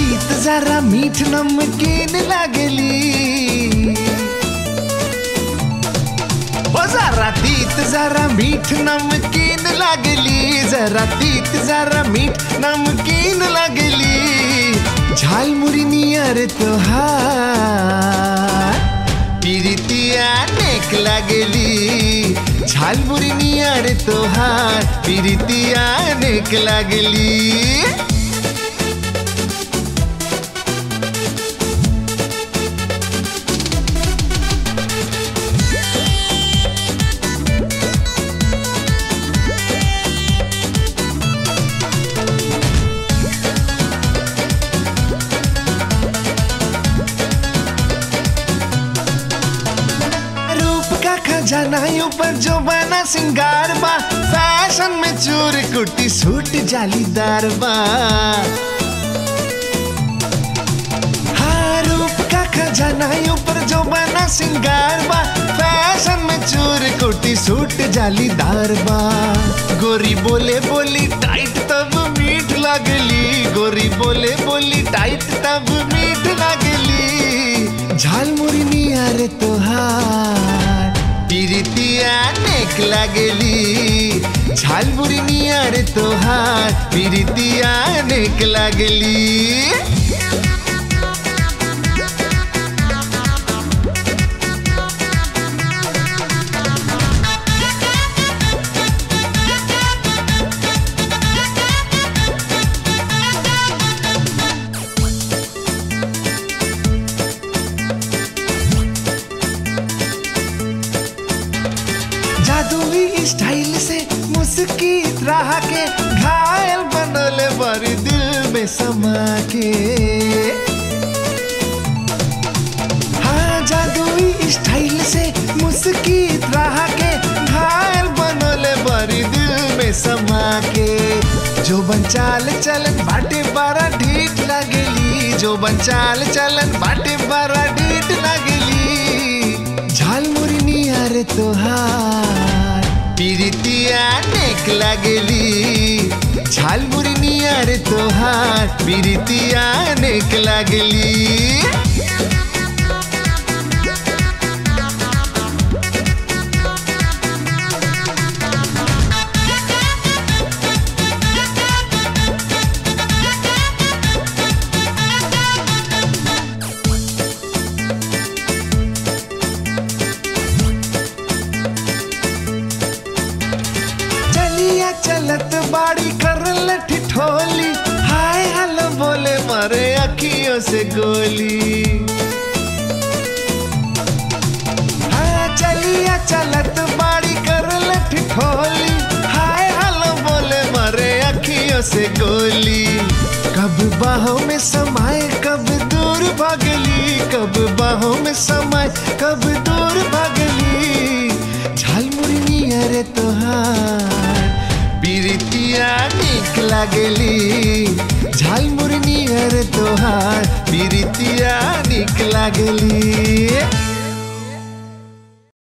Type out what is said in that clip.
रीत जरा मीठ नमकीन लागली, जरा तीत जरा मीठ नमकीन लागली, जरा तीत जरा मीठ नमकीन लागली। झाल मुरी नियर तोहार पीरितिया नेक लागली, झाल मुरी नियर तोहार पीरितिया नेक लागली। जनाइयों पर जो बना सिंगार बा, फैशन में चूर कुर्ती सूट जालीदार बा। हाँ, रूप का खजानाइयों पर जो बना सिंगार बा, फैशन में चूर कुर्ती सूट जालीदार बा। गोरी बोले बोली टाइट तब मीठ लागली, गोरी बोले बोली टाइट तब मीठ लागली। झाल मुरी नियर तोहार पीरितिया नेक लागली, झाल मुरी नियर तोहार पीरितिया नेक लागली। जादुई स्टाइल से मुस्की राह के, घायल बनोले बड़ी दिल में समा के। हाँ, जादुई स्टाइल से मुस्की राह के, घायल बनोले बड़ी दिल में समा के। जो बन चाल चलन बाटे बड़ा ढीठ लागली, जो बन चाल चलन बाटे बड़ा ढीठ लागली। झाल मुरी नियर तोहार पीरितिया नेक लागली, झाल मुरी नियर तोहार पीरितिया नेक लागली। चलत बाड़ी कर लठ ठोली, हाय हलो बोले मारे अखियों से गोली। हाँ, चलिया चलत बाड़ी कर लठ ठोली, हाय हलो बोले मारे अखियों से गोली। कब बाहों में समाए कब दूर भागली, कब बाहों में समाए कब दूर भागली। झाल मुरी नियर तोहार पीरितिया नेक लागली, झाल मुरी नियर तोहार पीरितिया नेक लागली।